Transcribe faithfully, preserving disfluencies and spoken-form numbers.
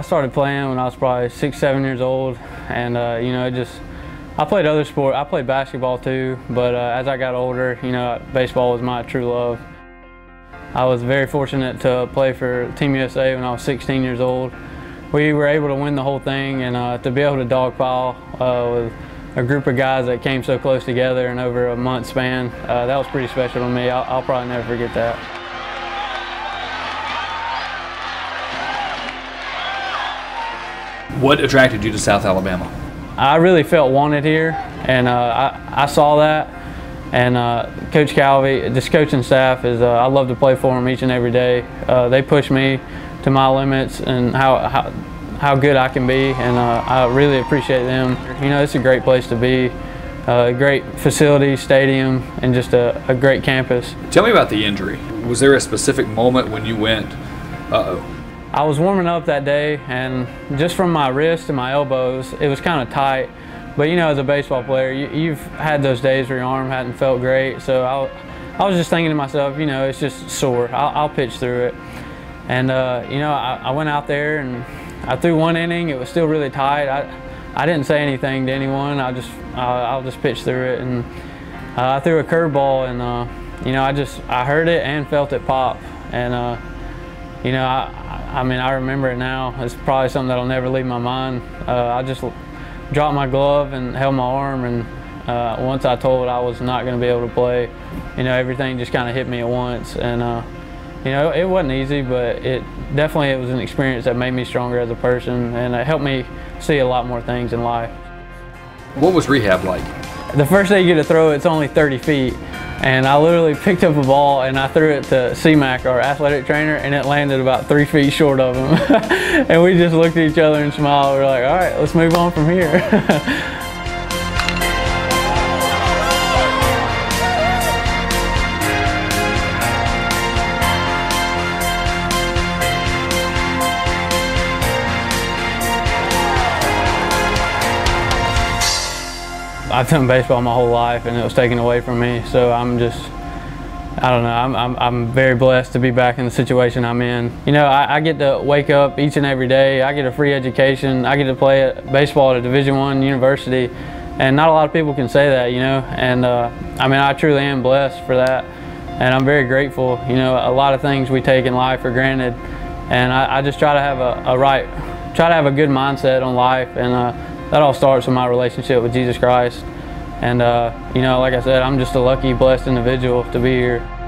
I started playing when I was probably six, seven years old, and uh, you know, it just, I played other sports. I played basketball too, but uh, as I got older, you know, baseball was my true love. I was very fortunate to play for Team U S A when I was sixteen years old. We were able to win the whole thing, and uh, to be able to dogpile uh, with a group of guys that came so close together and over a month span, uh, that was pretty special to me. I'll, I'll probably never forget that. What attracted you to South Alabama? I really felt wanted here, and uh, I, I saw that. And uh, Coach Calvi, this coaching staff, is uh, I love to play for them each and every day. Uh, they push me to my limits and how, how, how good I can be, and uh, I really appreciate them. You know, it's a great place to be, uh, great facility, stadium, and just a, a great campus. Tell me about the injury. Was there a specific moment when you went, uh-oh? I was warming up that day, and just from my wrist and my elbows, it was kind of tight. But you know, as a baseball player, you, you've had those days where your arm hadn't felt great. So I, I was just thinking to myself, you know, it's just sore. I'll, I'll pitch through it. And uh, you know, I, I went out there and I threw one inning. It was still really tight. I, I didn't say anything to anyone. I just, I, I'll just pitch through it. And uh, I threw a curveball, and uh, you know, I just, I heard it and felt it pop. And uh, you know, I. I mean, I remember it now. It's probably something that'll never leave my mind. Uh, I just dropped my glove and held my arm, and uh, once I told I was not going to be able to play, you know, everything just kind of hit me at once. And uh, you know, it wasn't easy, but it definitely it was an experience that made me stronger as a person, and it helped me see a lot more things in life. What was rehab like? The first day you get to throw, it's only thirty feet. And I literally picked up a ball and I threw it to C-Mac, our athletic trainer, and it landed about three feet short of him. And we just looked at each other and smiled. We're like, all right, let's move on from here. I've done baseball my whole life, and it was taken away from me, so I'm just, I don't know, I'm, I'm, I'm very blessed to be back in the situation I'm in. You know, I, I get to wake up each and every day, I get a free education, I get to play at baseball at a Division One university, and not a lot of people can say that, you know, and uh, I mean, I truly am blessed for that, and I'm very grateful. You know, a lot of things we take in life for granted, and I, I just try to have a, a right, try to have a good mindset on life, and uh, that all starts with my relationship with Jesus Christ. And, uh, you know, like I said, I'm just a lucky, blessed individual to be here.